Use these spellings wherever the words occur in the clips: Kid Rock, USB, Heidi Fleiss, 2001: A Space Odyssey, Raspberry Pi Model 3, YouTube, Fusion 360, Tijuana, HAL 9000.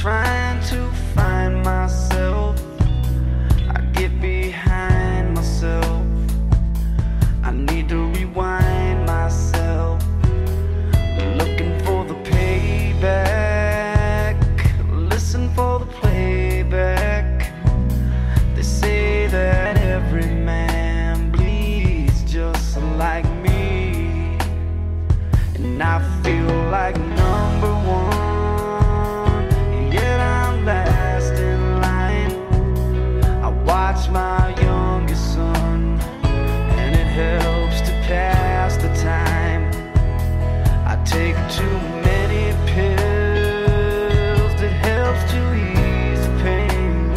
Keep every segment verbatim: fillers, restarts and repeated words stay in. Trying to find myself, I get behind myself, I need to rewind myself, looking for the payback, listen for the playback. They say that every man bleeds just like me, and I feel like number one. My youngest son, and it helps to pass the time. I take too many pills, it helps to ease the pain.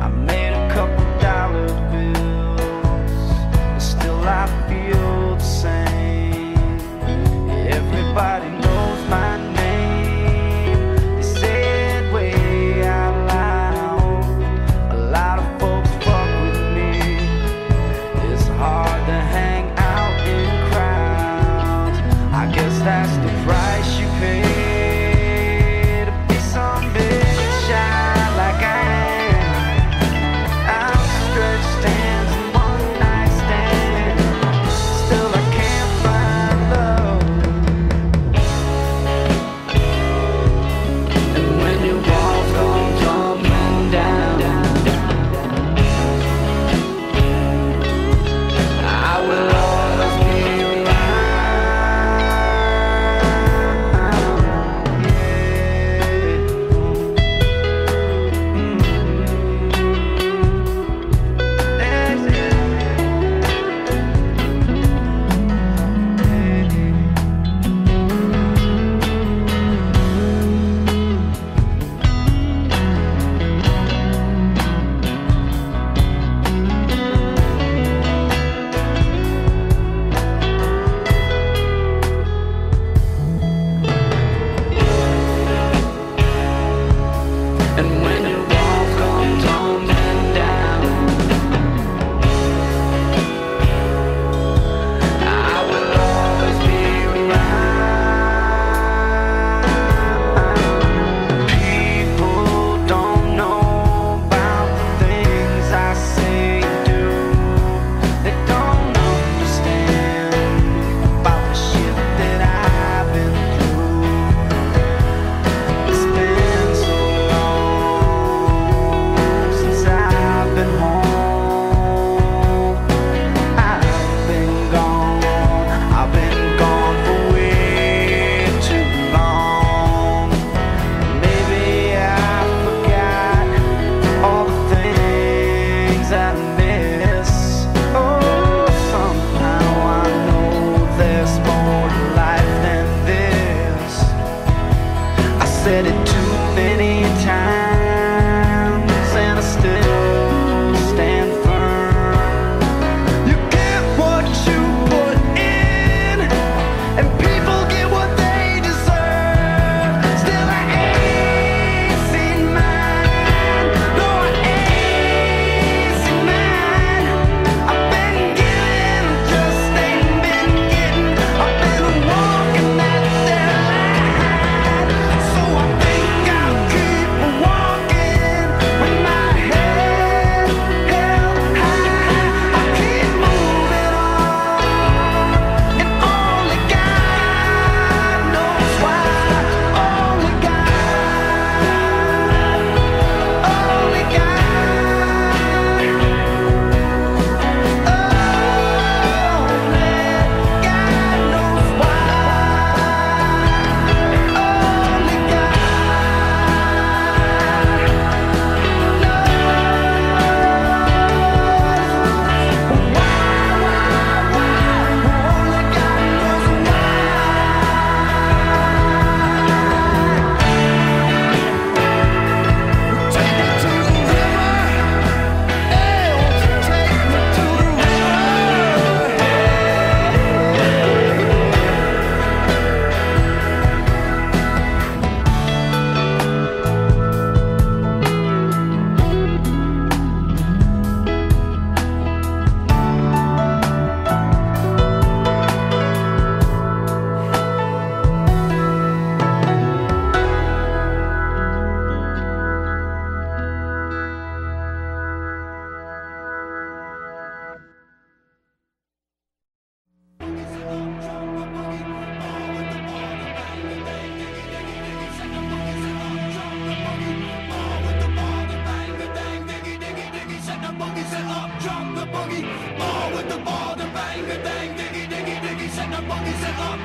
I made a couple dollar bills, but still I feel the same. Everybody knows my name. That's the price you pay to be some bitch shy like I am. Outstretched stands and one night stands, still I can't find love. And when your walls gone tumbling down, I will always be.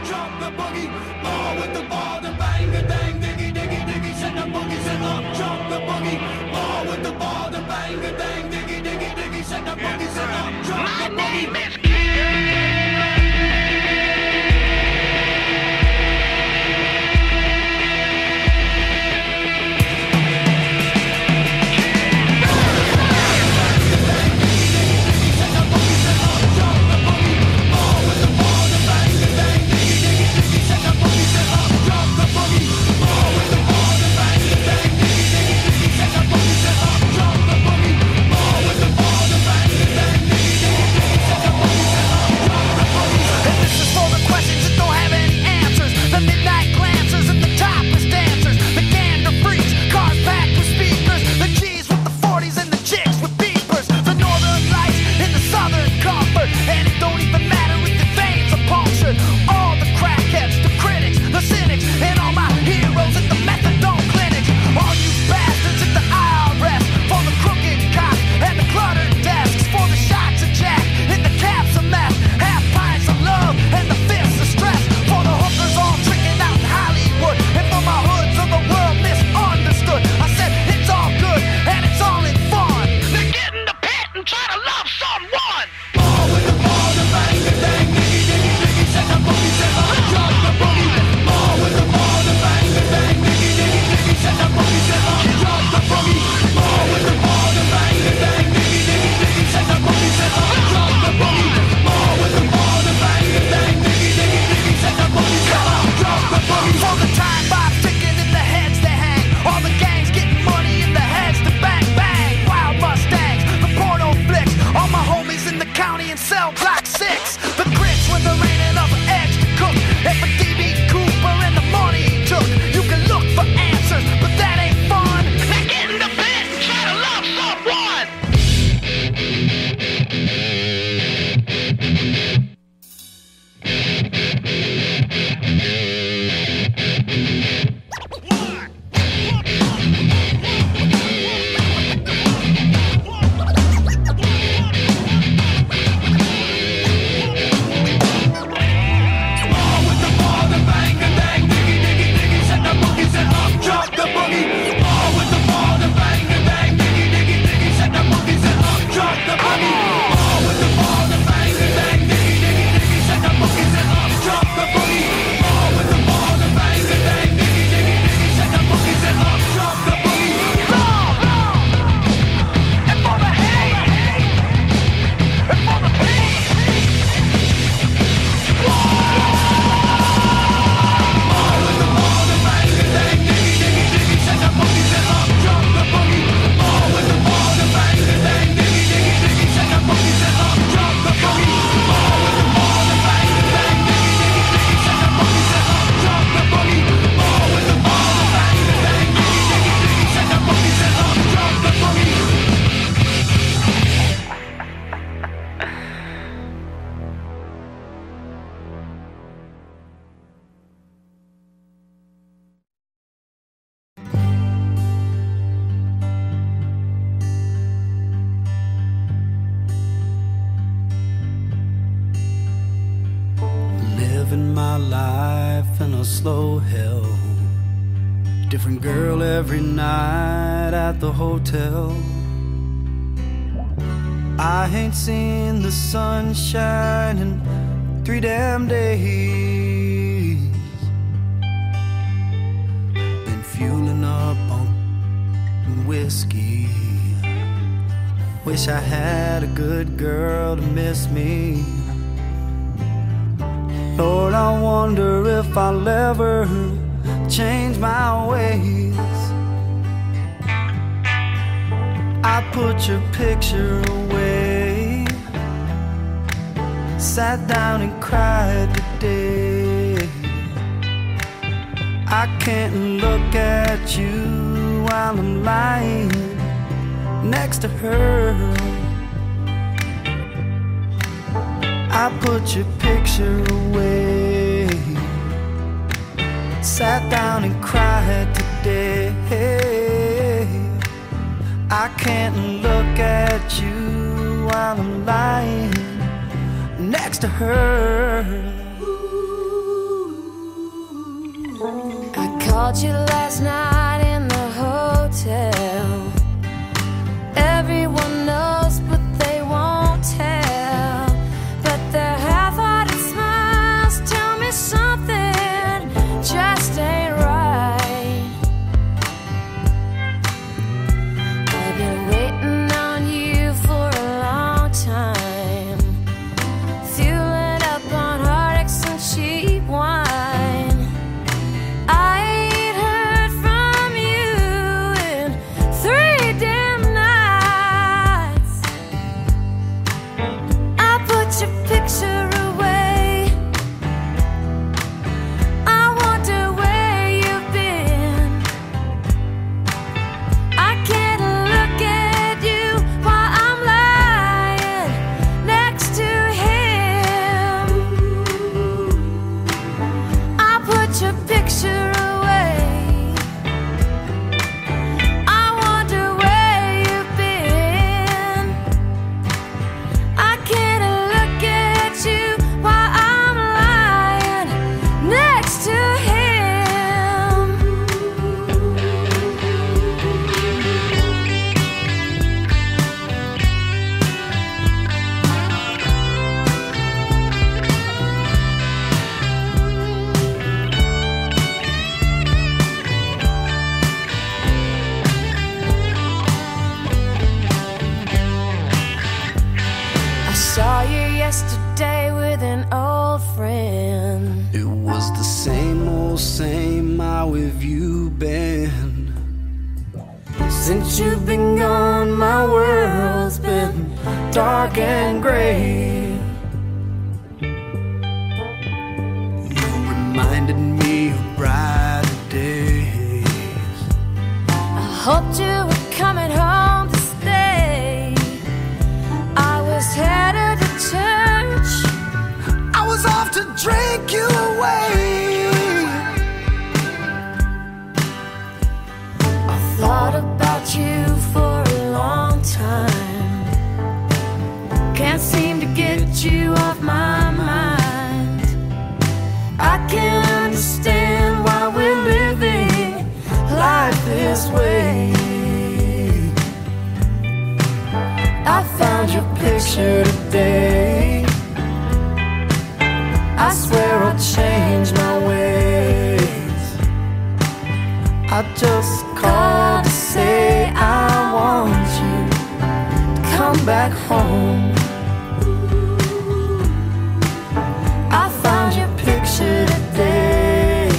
drop the boogie, ball with the ball, the bang, the bang, diggy, diggy, diggy, set the boogie, set up, drop the boogie, ball with the ball, the bang, the bang, diggy, diggy, diggy, set the boogie, set up, drop the boogie. My name is Kid Rock. Slow hell, different girl every night at the hotel. I ain't seen the sunshine in three damn days. Been fueling up on whiskey. Wish I had a good girl to miss me. Lord, I wonder if I'll ever change my ways. I put your picture away, sat down and cried today. I can't look at you while I'm lying next to her. I put your picture away, sat down and cried today. I can't look at you while I'm lying next to her. called you last night in the hotel. Everyone knows, but they won't tell. But their half-hearted smiles tell me something just ain't right. I've been waiting on you for a long time, fueling up on heartaches and cheap wine. Saw you yesterday with an old friend. It was the same old same. How have you been? Since you've been gone, my world's been dark and gray. You reminded me of brighter days. I hoped you were coming home to stay. I was headed church, I was off to drink you away. I thought about you for a long time, can't seem to get you off my mind. I can't understand why we're living life this way. I found your picture today. I swear I'll change my ways. I just called to say I want you to come back home. I found your picture today.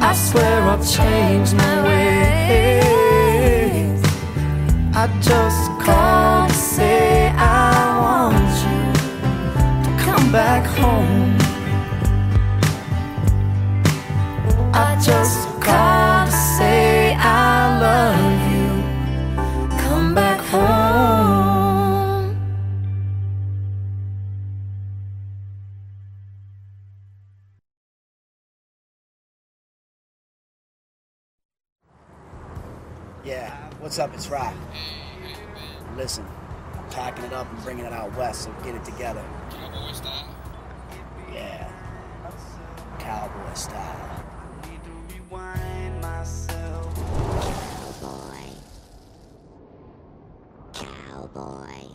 I swear I'll change my ways. I just called to say I want you to come back home. I just called to say I love you. Come back home. Yeah, what's up? It's Rock. Listen, I'm packing it up and bringing it out west, so get it together. Cowboy style? Yeah, cowboy style. I need to rewind myself. Cowboy. Cowboy.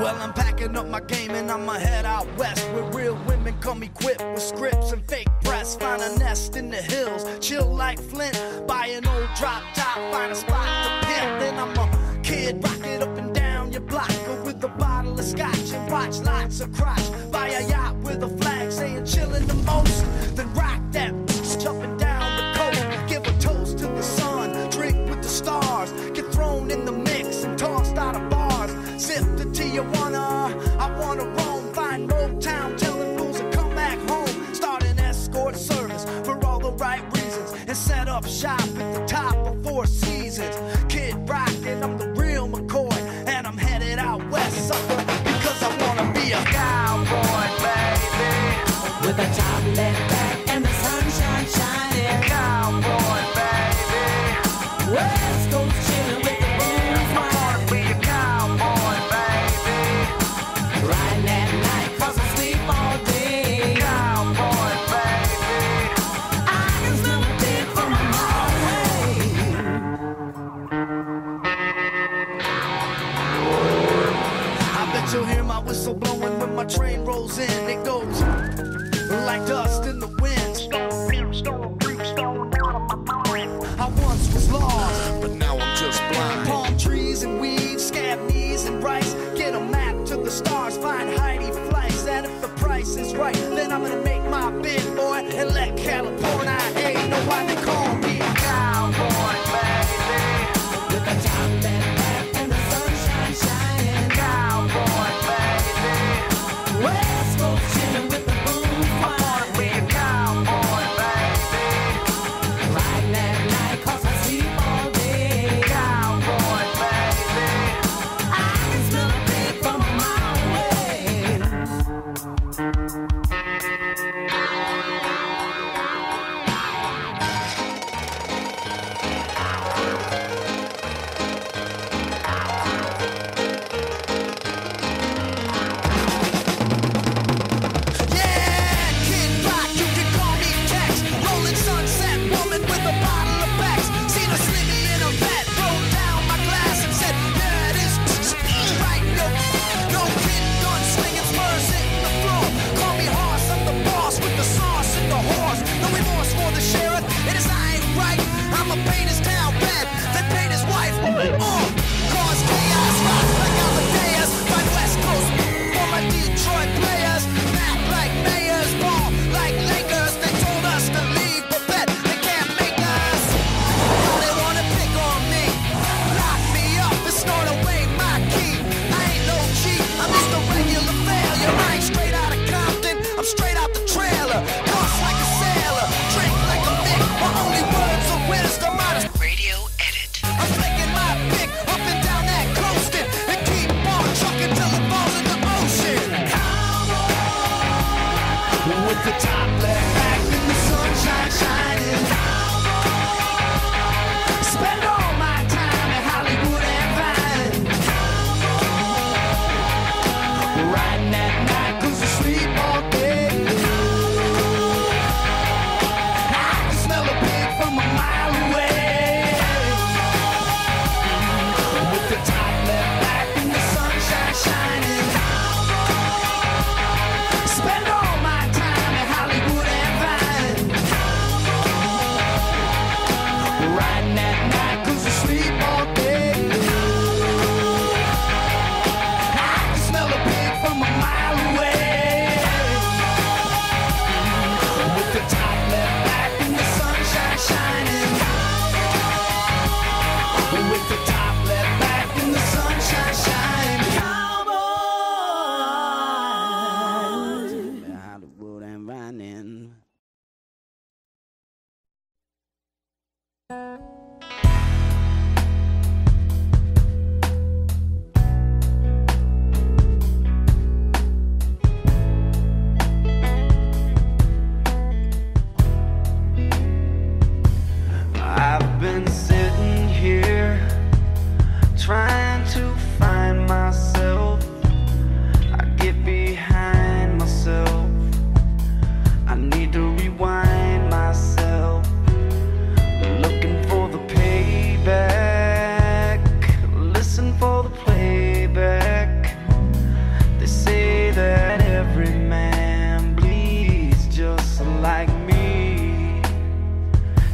Well, I'm packing up my game and I'ma head out west, where real women come equipped with scripts and fake breasts. Find a nest in the hills, chill like Flint, buy an old drop top, find a spot to pimp. Then I'ma kid rock it up and down your block with a bottle of scotch and watch lots of crotch. Buy a yacht with a flag saying chillin' the most, then rock that jumping down the coast. Give a toast to the sun, drink with the stars, get thrown in the mix and tossed out of bars. Sip the you wanna, I wanna roam, find no town, telling fools to come back home. Start an escort service for all the right reasons, and set up shop at the top of Four Seasons. Kid Rock, and I'm the real McCoy, and I'm headed out west, sucker, because I wanna be a cowboy, baby, with a top left back and the sunshine shining. Cowboy. dust in the wind. I once was lost, but now I'm just blind. Palm trees and weeds, scab knees and rice. Get a map to the stars, find Heidi Fleiss. And if the price is right, then I'm gonna make my bid, boy, and let California ain't know why they call me cowboy, baby. With the top that the top left back in the sunshine shining. Cowboy, spend all my time in Hollywood and Vine. Cowboy, riding at night 'cause you sleep all day. I can smell a pig from a mile away. With the top left back in the sunshine shining. Cowboy, spend all trying to find myself. I get behind myself. I need to rewind myself. Looking for the payback. Listen for the playback. They say that every man bleeds just like me,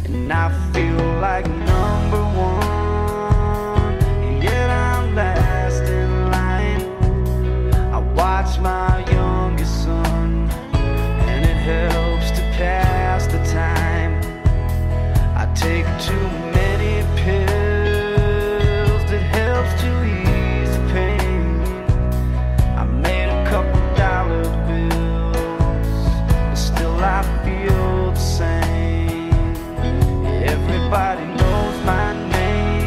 and I feel like number one. My youngest son, and it helps to pass the time. I take too many pills, it helps to ease the pain. I made a couple dollar bills, but still I feel the same. Everybody knows my name.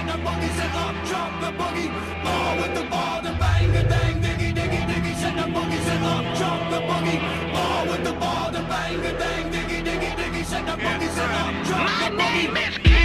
and the boogie, send up, drop the boogie. Ball with the ball, the bang, the dang, diggy, diggy, diggy, send the boogie, send up, drop the boogie. Ball with the ball, the bang, the dang, diggy, diggy, diggy, send the boogie, send up, drop the boogie. My name is Kid Rock.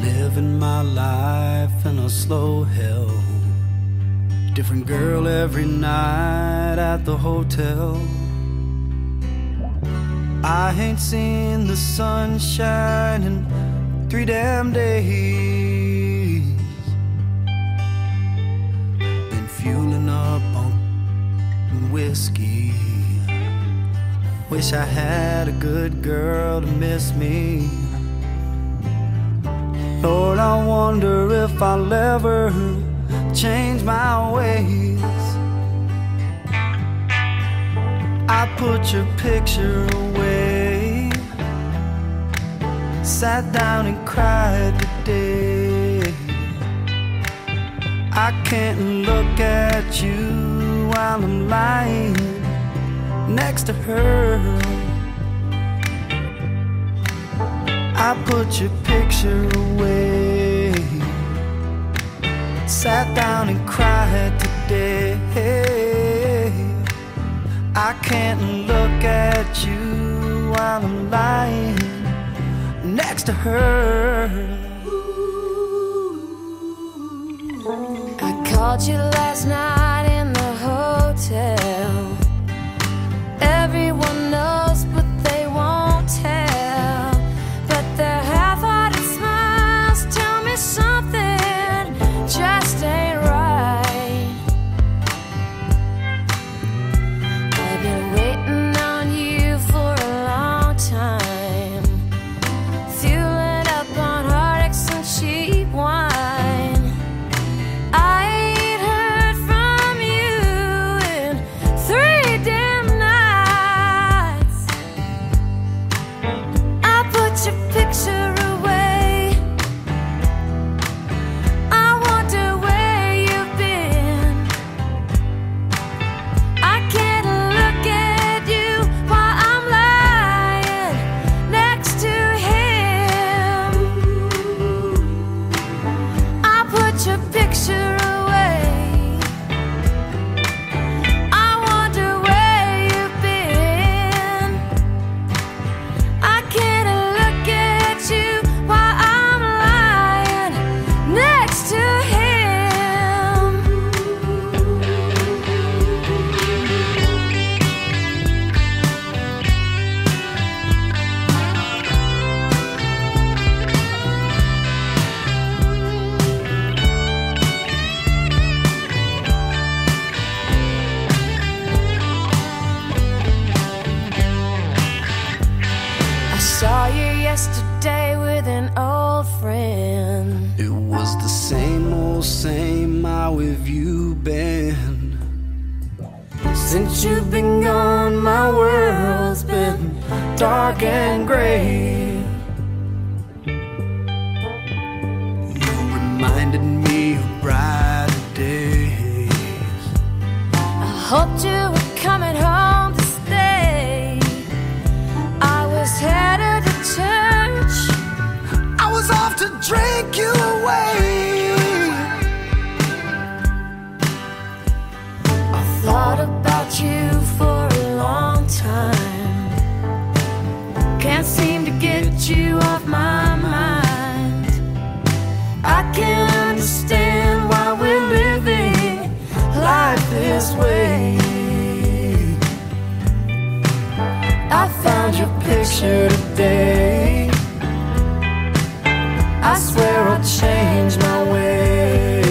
Living my life in a slow hell. Different girl every night at the hotel. I ain't seen the sunshine in three damn days. Been fueling up on whiskey. Wish I had a good girl to miss me. Lord, I wonder if I'll ever change my ways. I put your picture away, sat down and cried today. I can't look at you while I'm lying next to her. I put your picture away, sat down and cried today. I can't look at you while I'm lying next to her. and gray. You reminded me of brighter days. I hoped you were coming home to stay. I was headed to church, I was off to drink you away. I thought about you for a long time, can't seem to get you off my mind. I can't understand why we're living life this way. I found your picture today. I swear I'll change my ways.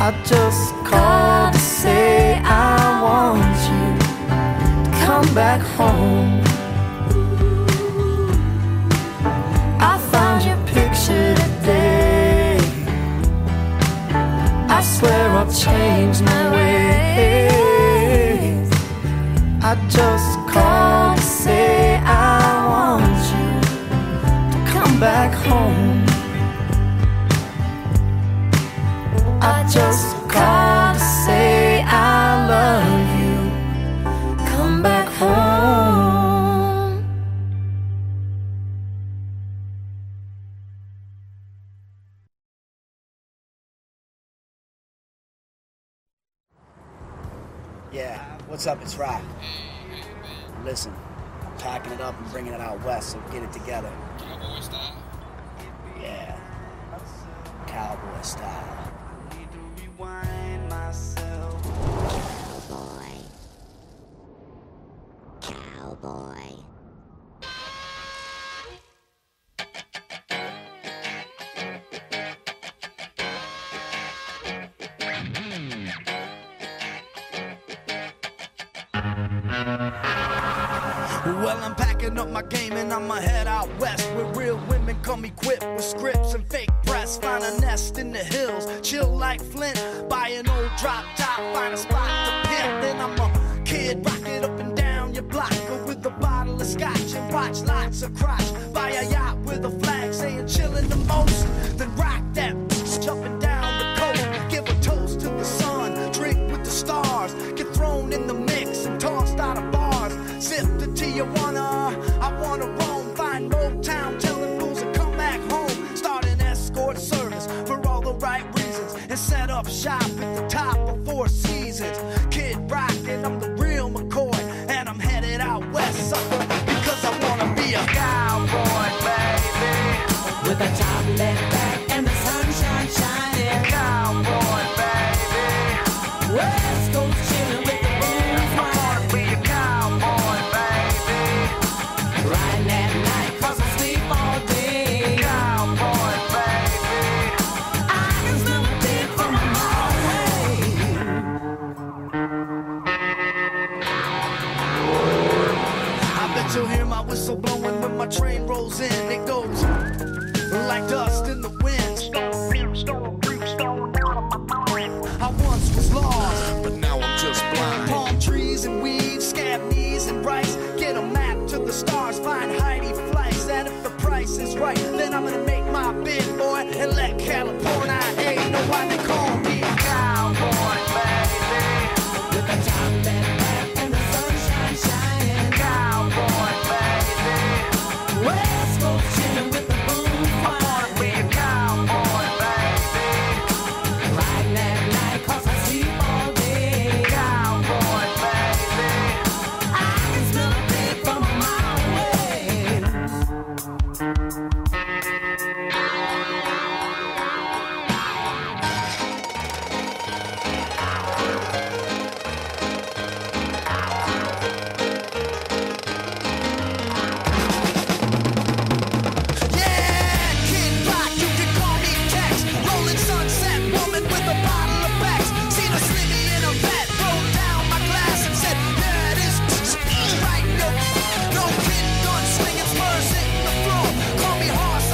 I just called to say I want you to come back home. I swear I'll change my ways. I just called to say I want you to come back home. I just called to say I love you, come back home. Yeah, what's up? It's Rock. Listen, I'm packing it up and bringing it out west, so get it together. Cowboy style? Yeah, cowboy style. I need to rewind myself. Cowboy. Cowboy. Well, I'm packing up my game and I'ma head out west, where real women come equipped with scripts and fake breasts. Find a nest in the hills, chill like Flint, buy an old drop top, find a spot to pimp. Then I'ma kid rock it up and down your block, go with a bottle of scotch and watch lots of crotch. Buy a yacht with a flag saying chillin' the most, then rock that bitch up and down the coast. Give a toast to the sun, drink with the stars, get thrown in the mix and tossed out of bars. Sip the Tijuana, I wanna roam, find no town, telling fools to come back home. Start an escort service for all the right reasons, and set up shop at the top of Four Seasons. Kid Rock, and I'm the real McCoy, and I'm headed out west, sucker, because I wanna be a cowboy, baby. With a top let back and the sunshine shining. Cowboy, baby. West Coast chillin' with the boys. I wanna be a cowboy, baby. You'll hear my whistle blowing when my train rolls in. It goes like dust in the wind. I once was lost, but now I'm just blind. Palm trees and weeds, scab knees and rice. Get a map to the stars, find Heidi Fleiss. And if the price is right, then I'm gonna make my bid, boy, and let California ain't know why they call me a cowboy, baby. With a top that West Coast chillin' with the boom fire. I wanna be a cowboy, baby. Riding at night, cause I sleep all day. Cowboy, baby. I can smell a pig from a mile away. Right, no, no, kid, gun, swinging, spurs hitting the floor. Call me horse.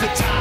the time.